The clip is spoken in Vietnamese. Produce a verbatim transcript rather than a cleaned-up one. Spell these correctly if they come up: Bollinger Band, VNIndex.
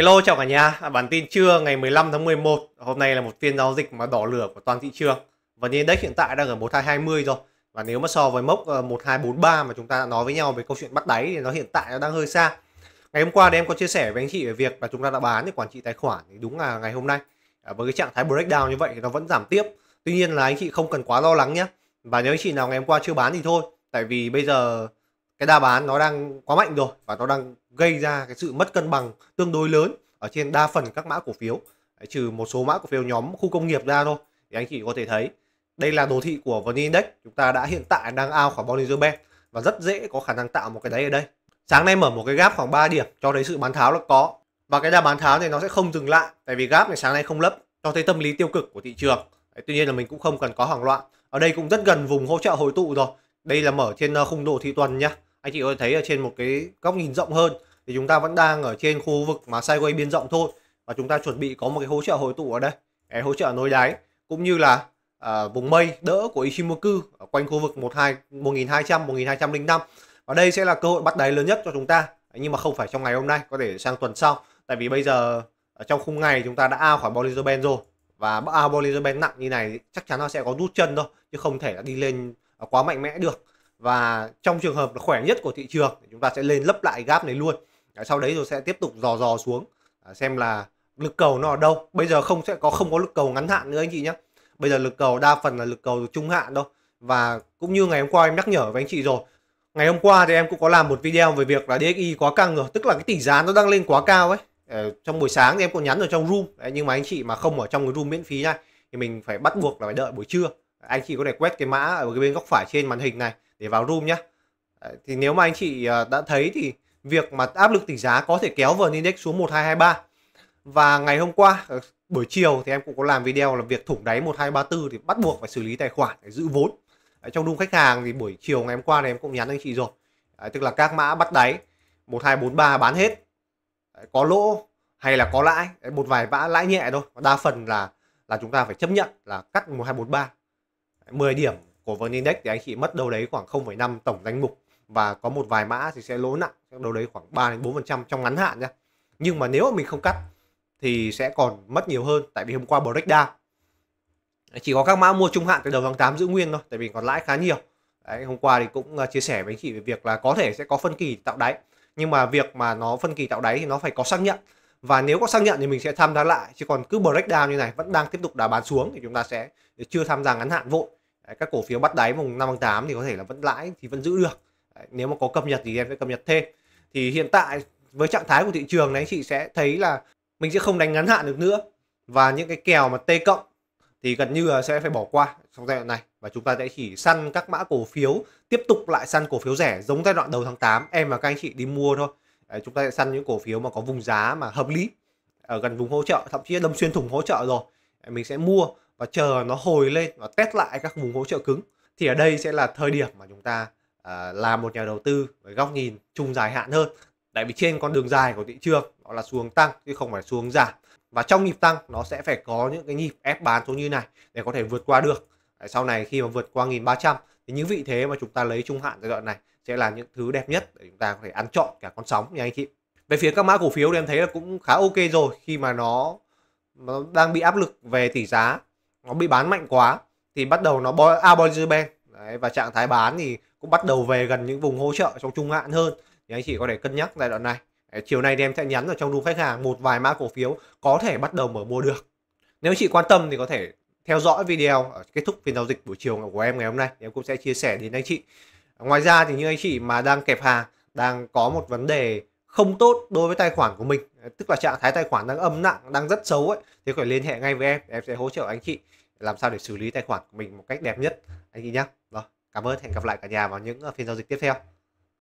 Hello chào cả nhà, à, bản tin trưa ngày mười lăm tháng mười một. Hôm nay là một phiên giao dịch mà đỏ lửa của toàn thị trường. vê en Index hiện tại đang ở một hai hai không rồi. Và nếu mà so với mốc một hai bốn ba mà chúng ta đã nói với nhau về câu chuyện bắt đáy thì nó hiện tại nó đang hơi xa. Ngày hôm qua thì em có chia sẻ với anh chị về việc là chúng ta đã bán để quản trị tài khoản, thì đúng là ngày hôm nay à, với cái trạng thái breakdown như vậy thì nó vẫn giảm tiếp. Tuy nhiên là anh chị không cần quá lo lắng nhé. Và nếu anh chị nào ngày hôm qua chưa bán thì thôi, tại vì bây giờ cái đa bán nó đang quá mạnh rồi và nó đang gây ra cái sự mất cân bằng tương đối lớn ở trên đa phần các mã cổ phiếu. Đấy, trừ một số mã cổ phiếu nhóm khu công nghiệp ra thôi. Thì anh chị có thể thấy đây là đồ thị của vê en Index, chúng ta đã hiện tại đang ao khỏi Bollinger Band và rất dễ có khả năng tạo một cái đáy ở đây. Sáng nay mở một cái gap khoảng ba điểm cho thấy sự bán tháo là có, và cái đa bán tháo này nó sẽ không dừng lại, tại vì gap này sáng nay không lấp, cho thấy tâm lý tiêu cực của thị trường. Đấy, tuy nhiên là mình cũng không cần có hoảng loạn. Ở đây cũng rất gần vùng hỗ trợ hội tụ rồi. Đây là mở trên khung đồ thị tuần nhá. Anh chị có thể thấy ở trên một cái góc nhìn rộng hơn thì chúng ta vẫn đang ở trên khu vực mà sideways biên rộng thôi, và chúng ta chuẩn bị có một cái hỗ trợ hội tụ ở đây, cái hỗ trợ nối đáy cũng như là à, vùng mây đỡ của Ichimoku ở quanh khu vực một nghìn hai trăm, một nghìn hai trăm lẻ năm, và đây sẽ là cơ hội bắt đáy lớn nhất cho chúng ta. Nhưng mà không phải trong ngày hôm nay, có thể sang tuần sau, tại vì bây giờ ở trong khung ngày chúng ta đã ao khỏi Bollinger Band rồi, và ao Bollinger Band nặng như này chắc chắn nó sẽ có rút chân thôi, chứ không thể là đi lên quá mạnh mẽ được. Và trong trường hợp là khỏe nhất của thị trường thì chúng ta sẽ lên lấp lại gap này luôn. Sau đấy rồi sẽ tiếp tục dò dò xuống xem là lực cầu nó ở đâu. Bây giờ không sẽ có không có lực cầu ngắn hạn nữa anh chị nhé. Bây giờ lực cầu đa phần là lực cầu trung hạn thôi. Và cũng như ngày hôm qua em nhắc nhở với anh chị rồi, ngày hôm qua thì em cũng có làm một video về việc là đê ích i quá căng rồi, tức là cái tỷ giá nó đang lên quá cao ấy. Ở trong buổi sáng thì em có nhắn ở trong room đấy, nhưng mà anh chị mà không ở trong cái room miễn phí này thì mình phải bắt buộc là phải đợi buổi trưa. Anh chị có thể quét cái mã ở bên góc phải trên màn hình này để vào room nhé. Thì nếu mà anh chị đã thấy thì việc mà áp lực tỷ giá có thể kéo vê en Index xuống một hai hai ba. Và ngày hôm qua buổi chiều thì em cũng có làm video là việc thủng đáy một hai ba tư thì bắt buộc phải xử lý tài khoản để giữ vốn. Trong room khách hàng thì buổi chiều ngày hôm qua này em cũng nhắn anh chị rồi. Tức là các mã bắt đáy một hai bốn ba bán hết. Có lỗ hay là có lãi, một vài mã lãi nhẹ thôi. Đa phần là là chúng ta phải chấp nhận là cắt một hai bốn ba. mười điểm của vê en Index thì anh chị mất đâu đấy khoảng không phẩy năm tổng danh mục, và có một vài mã thì sẽ lỗ nặng đâu đấy khoảng ba đến bốn phần trăm trong ngắn hạn nhá. Nhưng mà nếu mà mình không cắt thì sẽ còn mất nhiều hơn, tại vì hôm qua breakdown. Chỉ có các mã mua trung hạn từ đầu tháng tám giữ nguyên thôi, tại vì còn lãi khá nhiều. Đấy, hôm qua thì cũng chia sẻ với anh chị về việc là có thể sẽ có phân kỳ tạo đáy, nhưng mà việc mà nó phân kỳ tạo đáy thì nó phải có xác nhận. Và nếu có xác nhận thì mình sẽ tham gia lại, chứ còn cứ breakdown như này vẫn đang tiếp tục đà bán xuống thì chúng ta sẽ chưa tham gia ngắn hạn vội. Đấy, các cổ phiếu bắt đáy mùng năm tháng tám thì có thể là vẫn lãi thì vẫn giữ được. Đấy, nếu mà có cập nhật thì em sẽ cập nhật thêm. Thì hiện tại với trạng thái của thị trường này, anh chị sẽ thấy là mình sẽ không đánh ngắn hạn được nữa, và những cái kèo mà T cộng thì gần như là sẽ phải bỏ qua trong giai đoạn này, và chúng ta sẽ chỉ săn các mã cổ phiếu, tiếp tục lại săn cổ phiếu rẻ giống giai đoạn đầu tháng tám em và các anh chị đi mua thôi. Đấy, chúng ta sẽ săn những cổ phiếu mà có vùng giá mà hợp lý ở gần vùng hỗ trợ, thậm chí đâm xuyên thủng hỗ trợ rồi. Đấy, mình sẽ mua và chờ nó hồi lên và test lại các vùng hỗ trợ cứng. Thì ở đây sẽ là thời điểm mà chúng ta à, làm một nhà đầu tư với góc nhìn chung dài hạn hơn. Tại vì trên con đường dài của thị trường nó là xuống tăng chứ không phải xuống giảm. Và trong nhịp tăng nó sẽ phải có những cái nhịp ép bán xuống như này để có thể vượt qua được. Đấy, sau này khi mà vượt qua một nghìn ba trăm thì những vị thế mà chúng ta lấy trung hạn giai đoạn này sẽ là những thứ đẹp nhất để chúng ta có thể ăn trọn cả con sóng nha anh chị. Về phía các mã cổ phiếu thì em thấy là cũng khá ok rồi, khi mà nó, nó đang bị áp lực về tỷ giá, nó bị bán mạnh quá thì bắt đầu nó out Bollinger Band. Đấy, và trạng thái bán thì cũng bắt đầu về gần những vùng hỗ trợ trong trung hạn hơn, thì anh chị có thể cân nhắc giai đoạn này. Đấy, chiều nay thì em sẽ nhắn vào trong room khách hàng một vài mã cổ phiếu có thể bắt đầu mở mua được. Nếu chị quan tâm thì có thể theo dõi video ở kết thúc phiên giao dịch buổi chiều của em ngày hôm nay, em cũng sẽ chia sẻ đến anh chị. Ngoài ra thì những anh chị mà đang kẹp hàng, đang có một vấn đề không tốt đối với tài khoản của mình, tức là trạng thái tài khoản đang âm nặng, đang rất xấu ấy, thì phải liên hệ ngay với em, em sẽ hỗ trợ anh chị làm sao để xử lý tài khoản của mình một cách đẹp nhất anh chị nhé. Rồi, cảm ơn, hẹn gặp lại cả nhà vào những phiên giao dịch tiếp theo.